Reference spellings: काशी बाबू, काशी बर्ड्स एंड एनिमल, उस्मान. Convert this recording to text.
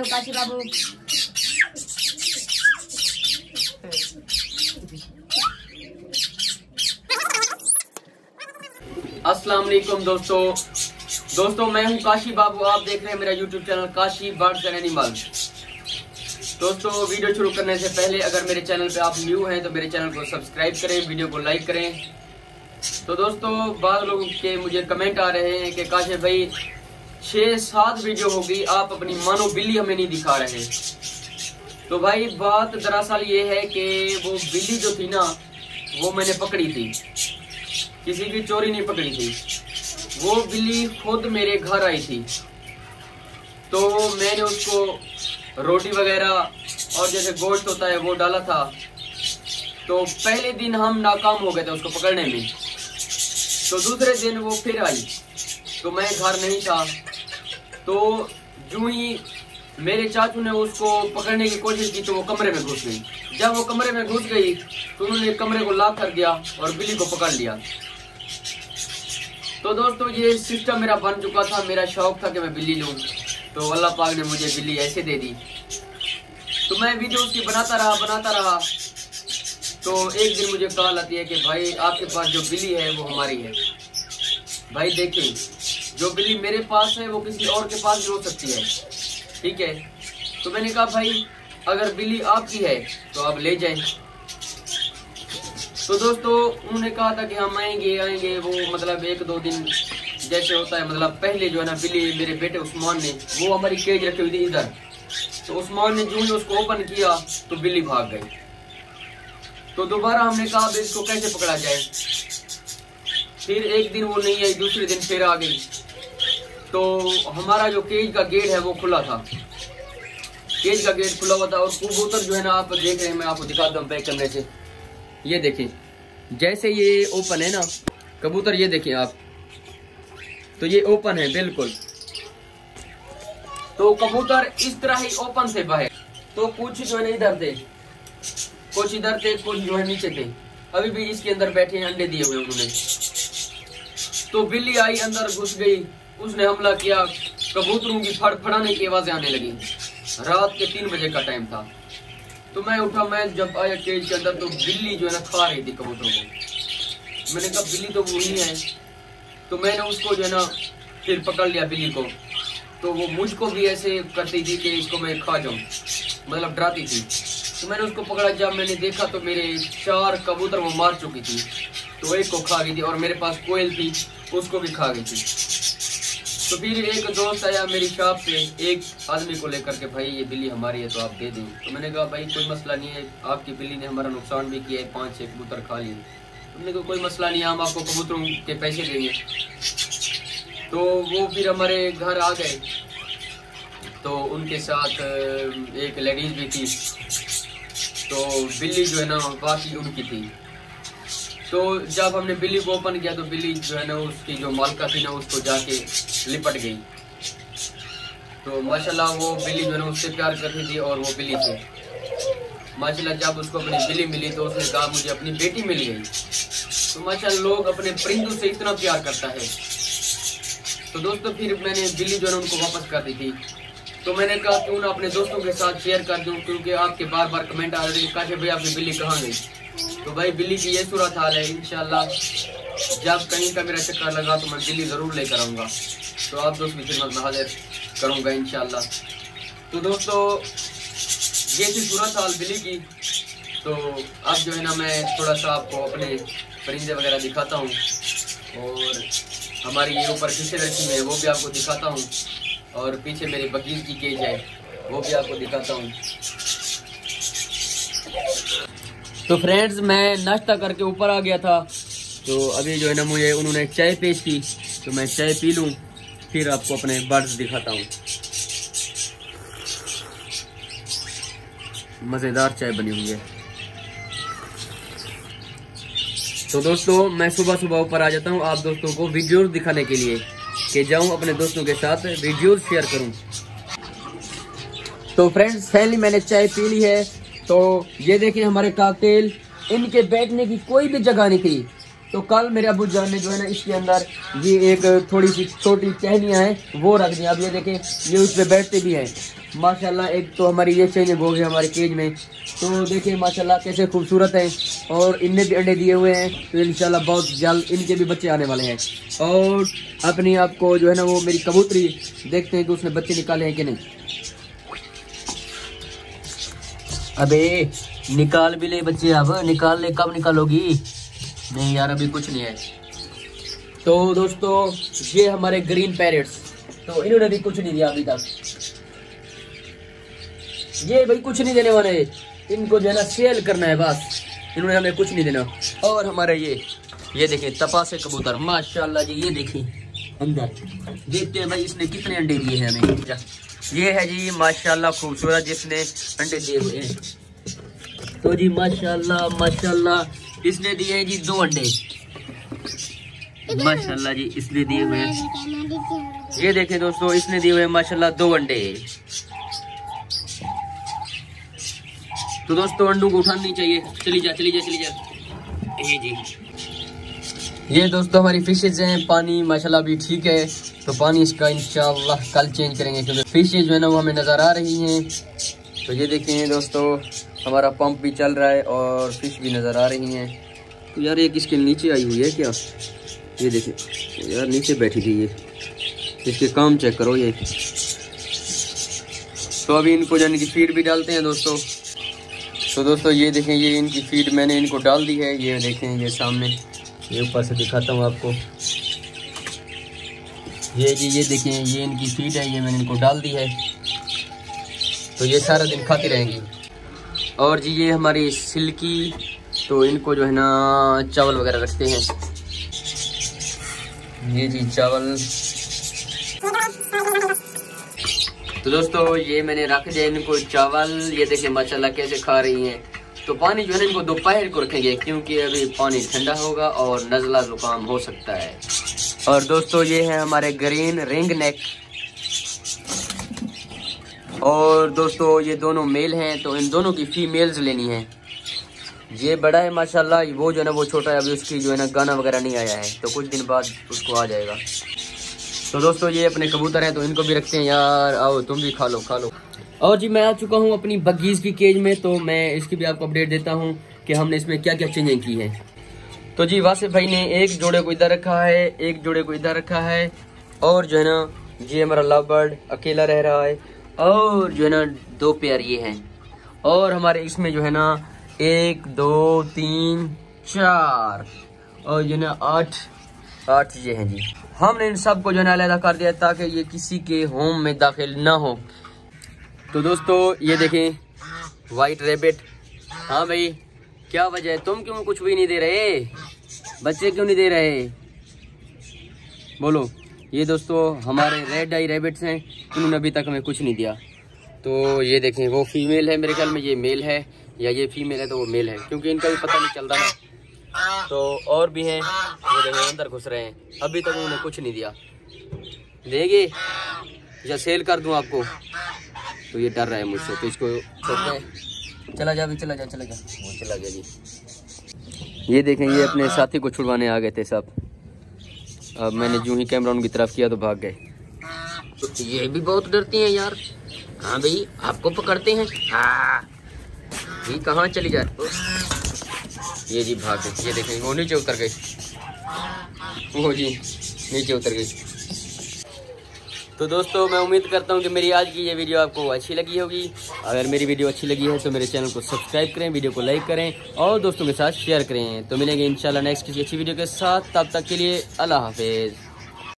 काशी बाबू अस्सलाम वालेकुम दोस्तों मैं हूं काशी बाबू। आप देख रहे हैं मेरा YouTube channel काशी बर्ड्स एंड एनिमल। दोस्तों वीडियो शुरू करने से पहले अगर मेरे चैनल पे आप न्यू हैं तो मेरे चैनल को सब्सक्राइब करें, वीडियो को लाइक करें। तो दोस्तों बाद लोगों के मुझे कमेंट आ रहे हैं कि काशी भाई 6-7 वीडियो होगी आप अपनी मानो बिल्ली हमें नहीं दिखा रहे। तो भाई बात दरअसल ये है कि वो बिल्ली जो थी ना वो मैंने पकड़ी थी, किसी की चोरी नहीं पकड़ी थी। वो बिल्ली खुद मेरे घर आई थी तो मैंने उसको रोटी वगैरह और जैसे गोश्त होता है वो डाला था। तो पहले दिन हम नाकाम हो गए थे उसको पकड़ने में। तो दूसरे दिन वो फिर आई तो मैं घर नहीं था। तो जूं ही मेरे चाचू ने उसको पकड़ने की कोशिश की तो वो कमरे में घुस गई। जब वो कमरे में घुस गई तो उन्होंने कमरे को लॉक कर दिया और बिल्ली को पकड़ लिया। तो दोस्तों ये सिस्टम मेरा बन चुका था, मेरा शौक था कि मैं बिल्ली लूँ तो अल्लाह पाक ने मुझे बिल्ली ऐसे दे दी। तो मैं वीडियो उसकी बनाता रहा। तो एक दिन मुझे कॉल आती है कि भाई आपके पास जो बिल्ली है वो हमारी है। भाई देखें जो बिल्ली मेरे पास है वो किसी और के पास भी हो सकती है, ठीक है। तो मैंने कहा भाई अगर बिल्ली आपकी है तो आप ले जाएं। तो दोस्तों उन्होंने कहा था कि हम आएंगे। वो मतलब 1-2 दिन जैसे होता है, मतलब पहले जो है ना बिल्ली मेरे बेटे उस्मान ने वो हमारी केज रखी हुई थी इधर। तो उस्मान ने जून उसको ओपन किया तो बिल्ली भाग गई। तो दोबारा हमने कहा इसको कैसे पकड़ा जाए। फिर एक दिन वो नहीं आई, दूसरे दिन फिर आ गई। तो हमारा जो केज का गेट है वो खुला था, केज का गेट खुला हुआ था। और कबूतर जो है ना आप देख रहे हैं, मैं आपको दिखाता हूँ बैक कैमरे से। ये देखें जैसे ये ओपन है ना कबूतर, ये देखें आप, तो ये ओपन है बिल्कुल। तो कबूतर इस तरह ही ओपन से बाहर, तो कुछ जो है इधर थे, कुछ इधर थे, कुछ जो है नीचे थे। अभी भी इसके अंदर बैठे अंडे दिए हुए उन्होंने। तो बिल्ली आई अंदर घुस गई, उसने हमला किया, कबूतरों की फड़फड़ाने की आवाजें आने लगी। रात के 3 बजे का टाइम था। तो मैं उठा, मैं जब आया केज के अंदर तो बिल्ली जो है ना खा रही थी कबूतरों को। मैंने कहा बिल्ली तो वो ही है। तो मैंने उसको जो है ना फिर पकड़ लिया बिल्ली को। तो वो मुझको भी ऐसे करती थी कि इसको मैं खा जाऊँ, मतलब डराती थी। तो मैंने उसको पकड़ा, जब मैंने देखा तो मेरे 4 कबूतर वो मार चुकी थी। तो एक को खा गई थी और मेरे पास कोयल थी उसको भी खा गई थी। तो फिर एक दोस्त आया मेरी शॉप पे एक आदमी को लेकर के, भाई ये बिल्ली हमारी है तो आप दे दें। तो मैंने कहा भाई कोई मसला नहीं है, आपकी बिल्ली ने हमारा नुकसान भी किया है, 5-6 कबूतर खा लिए। हमने कहा कोई मसला नहीं है, हम आपको कबूतरों के पैसे देंगे। तो वो फिर हमारे घर आ गए तो उनके साथ एक लेडीज भी थी। तो बिल्ली जो है ना बाकी उनकी थी। तो जब हमने बिल्ली को ओपन किया तो बिल्ली जो है ना उसकी जो मालका थी ना उसको जाके लिपट गई। तो माशाल्लाह वो बिल्ली जो है ना उससे प्यार करती थी और वो बिल्ली थी माशाल्लाह। जब उसको अपनी बिल्ली मिली तो उसने कहा मुझे अपनी बेटी मिल गई। तो माशाल्लाह लोग अपने परिंदों से इतना प्यार करता है। तो दोस्तों फिर मैंने बिल्ली जो है ना उनको वापस कर दी थी। तो मैंने कहा क्यों ना अपने दोस्तों के साथ शेयर कर दूँ, क्योंकि आपके बार बार कमेंट आ रहे थे काशी भाई आपकी बिल्ली कहाँ गई। तो भाई बिल्ली की ये सूरत हाल है। इंशाल्लाह जब कहीं का मेरा चक्कर लगा तो मैं बिल्ली ज़रूर लेकर आऊँगा, तो आप दोस्त की खिदमत में हाजिर करूँगा इंशाल्लाह। तो दोस्तों ये थी सूरत हाल बिल्ली की। तो अब जो है ना मैं थोड़ा सा आपको अपने परिंदे वगैरह दिखाता हूँ और हमारी ये ऊपर किसे रखी है वो भी आपको दिखाता हूँ। और पीछे मेरे बकीर की केज है वो भी आपको दिखाता हूँ। तो फ्रेंड्स मैं नाश्ता करके ऊपर आ गया था। तो अभी जो है ना मुझे उन्होंने चाय पेश की तो मैं चाय पी लूँ, फिर आपको अपने बर्ड्स दिखाता हूँ। मज़ेदार चाय बनी हुई है। तो दोस्तों मैं सुबह सुबह ऊपर आ जाता हूँ आप दोस्तों को वीडियोज़ दिखाने के लिए कि जाऊँ अपने दोस्तों के साथ वीडियोज़ शेयर करूँ। तो फ्रेंड्स फाइनली मैंने चाय पी ली है। तो ये देखिए हमारे काकटेल, इनके बैठने की कोई भी जगह नहीं थी। तो कल मेरे अबू जान ने जो है ना इसके अंदर ये एक थोड़ी सी छोटी टहनियाँ हैं वो रख दी। अब ये देखें ये उस पर बैठते भी हैं। माशाल्लाह। एक तो हमारी ये चेंजिंग हो गई हमारे केज में, तो देखिए माशाल्लाह कैसे खूबसूरत हैं और इनने भी अंडे दिए हुए हैं, तो इंशाल्लाह बहुत जल्द इनके भी बच्चे आने वाले हैं। और अपनी आप को जो है ना वो मेरी कबूतरी देखते हैं कि उसने बच्चे निकाले हैं कि नहीं। अबे निकाल भी ले बच्चे, अब निकाल ले, कब निकालोगी? नहीं यार अभी कुछ नहीं है। तो दोस्तों ये हमारे ग्रीन पैरेट्स, तो इन्होंने भी कुछ नहीं दिया अभी तक, ये भाई कुछ नहीं देने वाले, इनको जो है ना सेल करना है बस, इन्होंने हमें कुछ नहीं देना। और हमारा ये देखें तपासे कबूतर माशाल्लाह जी, ये देखें अंदर, देखते हैं भाई इसने कितने अंडे दिए हैं हमें। ये है जी माशाल्लाह खूबसूरत जिसने अंडे दिए हुए हैं, तो जी माशाल्लाह माशाल्लाह इसने दिए हैं जी 2 अंडे माशाल्लाह जी, इसने दिए हुए हैं, ये देखें दोस्तों इसने दिए हुए माशाल्लाह 2 अंडे। तो दोस्तों अंडों को उठाना नहीं चाहिए, चली जा चली जा चली जा। ये जी ये दोस्तों हमारी फिशेज हैं, पानी माशाल्लाह भी ठीक है, तो पानी इसका इंशाल्लाह कल चेंज करेंगे क्योंकि फिशेज जो है ना वो हमें नज़र आ रही हैं। तो ये देखिए दोस्तों हमारा पंप भी चल रहा है और फिश भी नज़र आ रही हैं। तो यार एक इसके नीचे आई हुई है क्या, ये देखिए यार नीचे बैठी थी ये, इसके काम चेक करो ये। तो अभी इनको जाने की फीड भी डालते हैं दोस्तों। तो दोस्तों ये देखें ये इनकी फीड मैंने इनको डाल दी है, ये देखें ये सामने, ये ऊपर से दिखाता हूँ आपको, ये जी ये देखें ये इनकी फीड है, ये मैंने इनको डाल दी है, तो ये सारा दिन खाती रहेंगी। और जी ये हमारी सिल्की, तो इनको जो है ना चावल वगैरह रखते हैं, ये जी चावल। तो दोस्तों ये मैंने रख दिया इनको चावल, ये देखें माशाल्लाह कैसे खा रही हैं। तो पानी जो है ना इनको दोपहर को रखेंगे क्योंकि अभी पानी ठंडा होगा और नज़ला जुकाम हो सकता है। और दोस्तों ये है हमारे ग्रीन रिंग नेक, और दोस्तों ये दोनों मेल हैं, तो इन दोनों की फीमेल्स लेनी है। ये बड़ा है माशाल्लाह, वो जो है ना वो छोटा है, अभी उसकी जो है ना गाना वगैरह नहीं आया है, तो कुछ दिन बाद उसको आ जाएगा। तो दोस्तों ये अपने कबूतर हैं, तो इनको भी रखते हैं यार, आओ तुम भी खा लो खा लो। और जी मैं आ चुका हूँ अपनी बग्गीज़ की केज में, तो मैं इसकी भी आपको अपडेट देता हूँ कि हमने इसमें क्या क्या चेंजें की हैं। तो जी वासिफ भाई ने एक जोड़े को इधर रखा है, एक जोड़े को इधर रखा है, और जो है ना ये हमारा लव बर्ड अकेला रह रहा है, और जो है ना 2 पेयर ये हैं, और हमारे इसमें जो है ना 1 2 3 4 और जो है ना 8 चीज़ें हैं जी। हमने इन सब को जो है ना अलग कर दिया ताकि ये किसी के होम में दाखिल ना हो। तो दोस्तों ये देखें वाइट रैबिट, हाँ भाई क्या वजह है, तुम क्यों कुछ भी नहीं दे रहे, बच्चे क्यों नहीं दे रहे, बोलो। ये दोस्तों हमारे रेड आई रैबिट्स हैं, इन्होंने अभी तक हमें कुछ नहीं दिया। तो ये देखें वो फीमेल है, मेरे ख्याल में ये मेल है, या ये फीमेल है तो वो मेल है, क्योंकि इनका भी पता नहीं चल रहा है। तो और भी हैं, वो देखो अंदर घुस रहे हैं, अभी तक उन्होंने कुछ नहीं दिया, देंगे या सेल कर दूं आपको, तो ये डर रहा है मुझसे, तो इसको छोड़ते हैं, चला जा भी चला जा चला जा, वो चला गया जी। ये देखें ये अपने साथी को छुड़वाने आ गए थे सब, अब मैंने जो ही कैमरा उनकी तरफ किया तो भाग गए। तो ये भी बहुत डरती हैं यार, हाँ भाई आपको पकड़ते हैं, ये कहाँ चली जाए, ये जी भाग गई, ये देखें वो नीचे उतर गई, वो जी नीचे उतर गई। तो दोस्तों मैं उम्मीद करता हूँ कि मेरी आज की ये वीडियो आपको अच्छी लगी होगी। अगर मेरी वीडियो अच्छी लगी है तो मेरे चैनल को सब्सक्राइब करें, वीडियो को लाइक करें और दोस्तों के साथ शेयर करें। तो मिलेंगे इंशाल्लाह नेक्स्ट किसी अच्छी वीडियो के साथ, तब तक के लिए अल्लाह हाफिज़।